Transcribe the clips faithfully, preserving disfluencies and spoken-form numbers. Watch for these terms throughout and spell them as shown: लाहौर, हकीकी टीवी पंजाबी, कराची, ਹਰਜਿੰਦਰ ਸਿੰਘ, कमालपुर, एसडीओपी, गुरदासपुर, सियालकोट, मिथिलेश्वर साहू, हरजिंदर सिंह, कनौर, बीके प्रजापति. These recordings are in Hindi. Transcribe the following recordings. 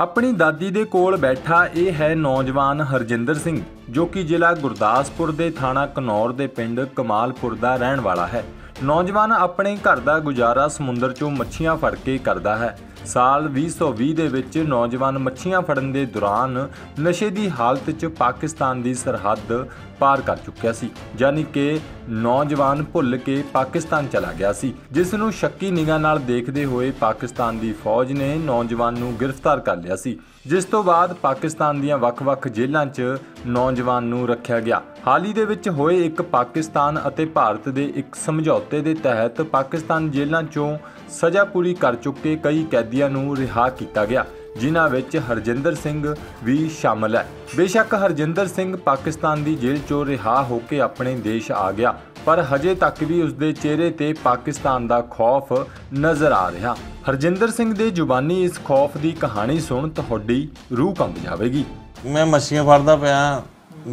अपनी दादी दे कोल बैठा यह है नौजवान हरजिंदर सिंह जो कि जिला गुरदासपुर के थाना कनौर के पिंड कमालपुर का रहने वाला है। नौजवान अपने घर का गुजारा समुद्र चों मच्छियां फड़ के करता है। साल बीस सौ बीस दे विच नौजवान मच्छियां फड़न के दौरान नशे की हालत च पाकिस्तान की सरहद पार कर चुकिया सी, यानी कि नौजवान भुल के पाकिस्तान चला गया सी, जिस नूं शक्की निगाह नाल देखते हुए पाकिस्तान की फौज ने नौजवान नूं गिरफ्तार कर लिया सी, जिस तो बाद पाकिस्तान दीआं वख-वख जेलां च नौजवान नूं रखिया गया। हाल ही दे विच होए एक पाकिस्तान अते भारत दे एक समझौते दे तहत पाकिस्तान जेलां चों सज़ा पूरी कर चुके कई कैदियां नूं रिहा किया गया, जिन्हां विच हरजिंदर सिंह भी शामिल है। बेशक हरजिंदर सिंह पाकिस्तान की जेल चों रिहा होकर अपने देश आ गया, पर हजे तक भी उसके चेहरे ते पाकिस्तान का खौफ नज़र आ रहा। हरजिंदर सिंह दे जुबानी इस खौफ की कहानी सुन तुहाडी रूह कंब जाएगी। मैं मछियां फड़दा पिया,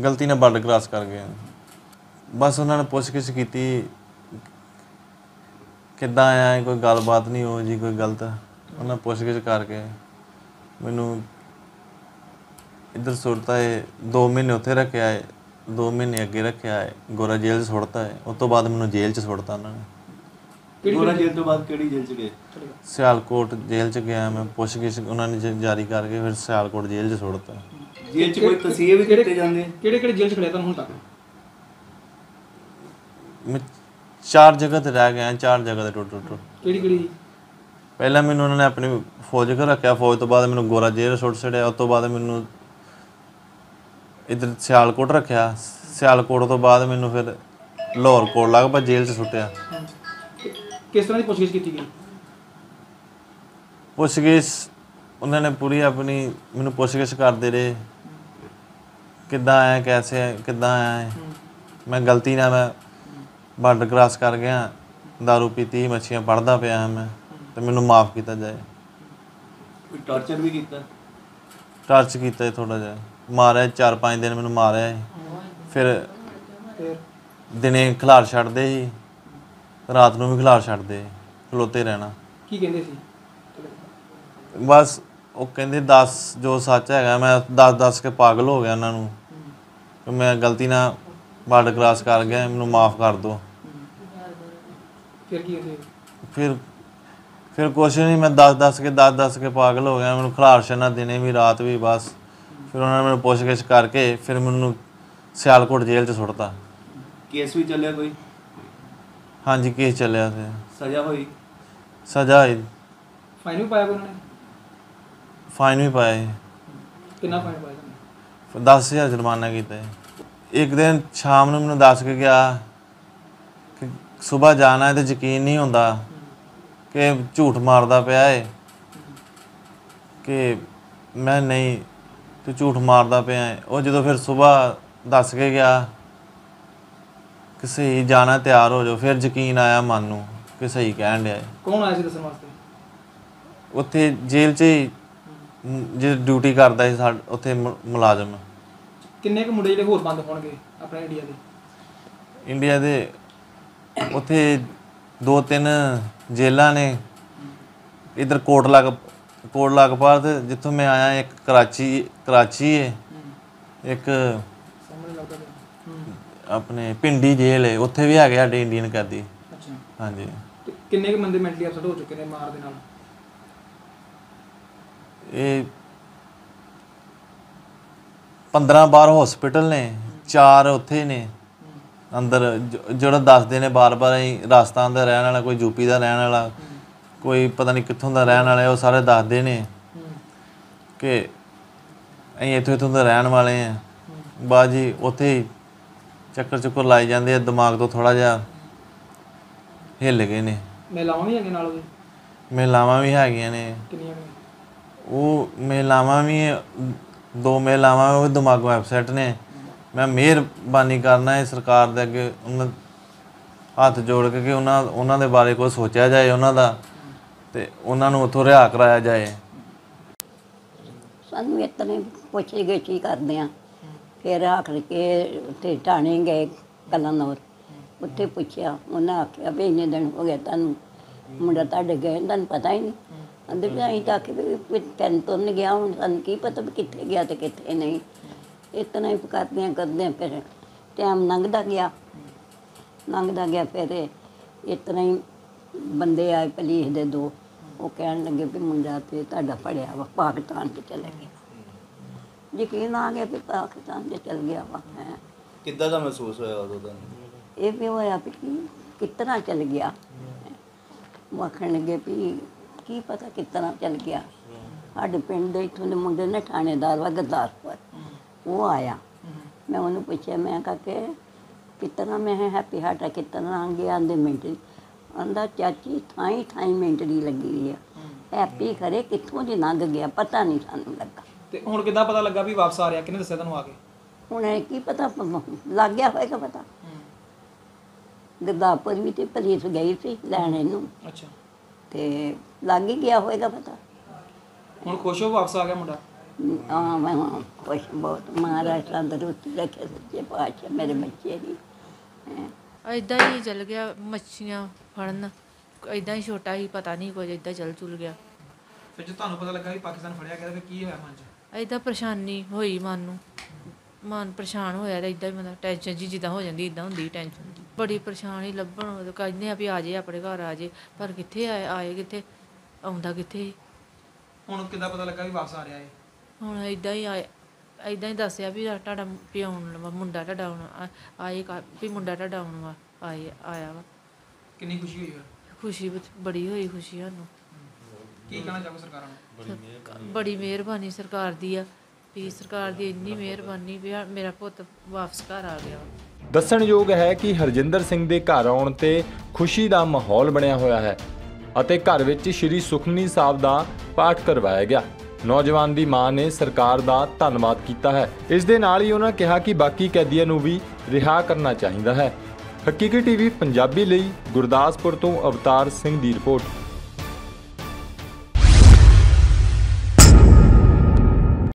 गलती ने बार्डर क्रॉस कर गया। बस उन्होंने पूछगिछ की किदा आया, कोई गलबात नहीं हो जी, कोई गलत उन्होंने पूछगिछ करके मैनू इधर सुटता है। दो महीने उत्थे रखा है, दो महीने अगे रखा है, गोरा जेल सुटता है। उस तो बाद मैनू जेल च सुटता उन्होंने। गोरा जेल तो बाद केड़ी जेल च गए? सियालकोट जेल च गया मैं, पूछगिछ उन्होंने जारी करके फिर सियालकोट जेल च सुटता। जेल च कोई तसीहे भी किते जांदे? केड़े केड़े जेल च खड़े तुहानू हुण तक? मैं चार जगह ते रह गया, चार जगह ते टोटल टोटल। केड़ी केड़ी? पहला मैनू उन्होंने अपनी फौज च रखा, फौज तो बाद मैनू गोरा जेल सुट छड़िया, उस तो बाद मैनू इधर सियालकोट रखा, सियालकोट तो बाद मैनू फिर लाहौर कोट लगभग जेल च सुटिया। किस तरह की पूछगिछ की गई? पूछगिछ उन्होंने पूरी अपनी मैनू पूछगिछ करते रहे, किदा आया, कैसे है, किदा आया है। मैं गलती ना मैं बार्डर क्रॉस कर गया, दारू पीती, मछियां फड़दा पिया मैं, तो मैनू माफ़ किया जाए। टॉर्चर भी किया? टॉर्चर किया थोड़ा जा, मारे चार पाँच दिन मैनू मारे, फिर दिने खिलार छड्डदे ही, रात नूं भी खिलार छड्डदे, खलोते रहना। की कहंदे सी? बस वो कहंदे दस जो सच है, मैं दस दस के पागल हो गया उन्होंने तो। मैं गलती ना बार्डर क्रॉस कर गया, मैनू माफ़ कर दो। फिर की फिर फिर कुछ नहीं, मैं दस दस के दस दस के पागल हो गया, मैंने खिलार छड़ना दिन भी रात भी। बस फिर उन्होंने मैं पूछगिछ करके फिर मैनू सियालकोट जेल च सुटता। केस भी चलिया कोई? हाँ जी केस चलिया। सज़ा हुई? सज़ा हुई। फाइन भी पाया? फाइन भी पाया। कितना फाइन पाया? दस हज़ार जुर्माना किया। एक दिन शाम को मैंने दस के गया कि सुबह जाना है तो यकीन नहीं होता कि झूठ मारदा पिया है, कि मैं नहीं तू झूठ मारदा पिया है। और जो फिर सुबह दस के गया कि सही जाना, तैयार हो जाओ, फिर यकीन आया मन नूं कि सही कहन दिया है। कौन आया दसण वास्ते? उत्थे जेल च ही ड्यूटी करदा है साडा उत्थे मुलाजम। किन्ने क मुंडे जिहड़े होर बंद होणगे अपने इंडिया के? इंडिया के उत्थे दो तीन जेलां ने, इधर कोटला कोटला कपार जिथों मैं आया, एक कराची कराची है, एक अपने भिंडी जेल है, उत्थे भी है साडे इंडियन कैदी। हाँ जी। किन्ने क बंदे मैंटली अपसेट हो चुके ने मार दे नाल? ये पंद्रह बार हॉस्पिटल ने, चार उत्थे ने अंदर जोड़ा दसते हैं बार बार। अं राजस्थान का रहने वाला, कोई यूपी का रहने वाला, कोई पता नहीं कितों का रहने वाला, वो सारे दसते हैं कि अं इतों इतों के रहने वाले हैं। बस जी उत्थे चक्कर चुक्कर लाए जाते हैं, दिमाग तो थोड़ा जा हिल गए ने। महिलावां भी है? महिलावां भी हैगियां ने, वो महिलावां भी दो महिलावां वो दिमागों अपसैट ने। मैं मेहरबानी करना है सरकार दे अगे उन्हें हाथ जोड़ के कि उन्होंने उन्होंने बारे कुछ सोचा जाए, उन्होंने तो उन्होंने उतों रिहा कराया जाए। सानू इतने पूछगिछ करदे आं, फिर आखिर के उत्थे थाणे गए कनौर, उत्थे पूछया, उन्हें आखिया भी इन्ने दिन हो गए तुहानू, मुंडा तुहाडे गए, तुहानू पता ही नहीं। अंदर भी जाके भी तेन तुन गया हूँ, सन की पता भी कितने गया तो कितने नहीं। इतना ही करदे करदे फिर टाइम लंघता गया लंघता गया फिर इतना ही बंदे आए पुलिस दे दो, वो कहन लगे भी मुंडा तो तुहाडा फड़िया वा, पाकिस्तान से चला गया। यकीन आ गया भी पाकिस्तान से चल गया वा। है किद्दां दा महसूस होया उदों तुहानूं? ये भी होया भी कितना चल गया, आखन लगे भी की पता कितना चल गया। साढ़े पिंड इतों के मुंडे ने थानेदार वा गुरदासपुर, वो आया। मैं उन्हें पूछा, मैं कहा के कितना मैं हैप्पी हाटा कितना आ गया? आंदे मिंटरी, आंदा चाची थाई थाई मिंटरी लगी हुई है। हैप्पी खरे कितों जी लंघ गया पता नहीं सानू लगा। ते हुण किद्दां पता लगा भी वापस आ रहा? किहने दस्सिया तुहानूं? आके हुणे की पता लग गया होएगा पता। गुरदासपुर भी तो पुलिस गई सी लैण इहनूं। अच्छा, ते लग ही गया होएगा पता। हुण खुश हो वापस आ गया मुंडा? हाँ, मैं खुश बहुत। महाराज तंदरुस्ती रखे सच्चे पातशाह मेरे बच्चे की। ऐदा ही चल गया मच्छियाँ फड़न, ऐदा ही छोटा ही पता नहीं कुछ, ऐदा चल चुल गया। फिर जो तुहानूं पता लगा कि पाकिस्तान फड़िया गया तो की होया मन च? ऐदा परेशानी होई मन नूं, मन परेशान होया ते ऐदा ही मतलब टेंशन जी जिद्दां हो जांदी ऐदा हुंदी टेंशन। बड़ी परेशानी लभण कहने भी आ जाए अपने घर आ जाए, पर कित्थे आए आए कित्थे आउंदा कित्थे। हुण किद्दां पता लगा भी वापस आ रिहा है? ਹੁਣ ਇੱਦਾਂ ਹੀ ਆਏ ਇੱਦਾਂ ਹੀ ਦੱਸਿਆ ਵੀ ਤੁਹਾਡਾ ਪਿਓ ਆਉਣ ਵਾ, ਮੁੰਡਾ ਤੁਹਾਡਾ ਆਉਣ ਆਏ ਵੀ ਮੁੰਡਾ ਤੁਹਾਡਾ ਆਉਣ ਵਾ ਆਏ ਆਇਆ ਵਾ। ਕਿੰਨੀ ਖੁਸ਼ੀ ਹੋਈ? ਖੁਸ਼ੀ ਬੜੀ ਹੋਈ, ਖੁਸ਼ੀ ਸਾਨੂੰ। ਕੀ ਕਹਿਣਾ ਚਾਹੋ ਸਰਕਾਰਾਂ ਨੂੰ? ਬੜੀ ਮਿਹਰਬਾਨੀ ਸਰਕਾਰ ਦੀ ਆ ਵੀ, ਸਰਕਾਰ ਦੀ ਇੰਨੀ ਮਿਹਰਬਾਨੀ ਵੀ ਮੇਰਾ ਪੁੱਤ ਵਾਪਸ ਘਰ ਆ ਗਿਆ। ਦੱਸਣਯੋਗ ਹੈ ਕਿ ਹਰਜਿੰਦਰ ਸਿੰਘ ਦੇ ਘਰ ਆਉਣ ਤੇ ਖੁਸ਼ੀ ਦਾ ਮਾਹੌਲ ਬਣਿਆ ਹੋਇਆ ਹੈ ਅਤੇ ਘਰ ਵਿੱਚ ਸ਼੍ਰੀ ਸੁਖਮਨੀ ਸਾਹਿਬ ਦਾ ਪਾਠ ਕਰਵਾਇਆ ਗਿਆ। ਨੌਜਵਾਨ ਦੀ ਮਾਂ ਨੇ ਸਰਕਾਰ ਦਾ ਧੰਨਵਾਦ ਕੀਤਾ ਹੈ। ਇਸ ਦੇ ਨਾਲ ਹੀ ਉਹਨਾਂ ਕਿਹਾ ਕਿ ਬਾਕੀ ਕੈਦੀਆਂ ਨੂੰ ਵੀ ਰਿਹਾ ਕਰਨਾ ਚਾਹੀਦਾ ਹੈ। ਹਕੀਕੀ ਟੀਵੀ ਪੰਜਾਬੀ ਲਈ ਗੁਰਦਾਸਪੁਰ ਤੋਂ ਅਵਤਾਰ ਸਿੰਘ ਦੀ ਰਿਪੋਰਟ।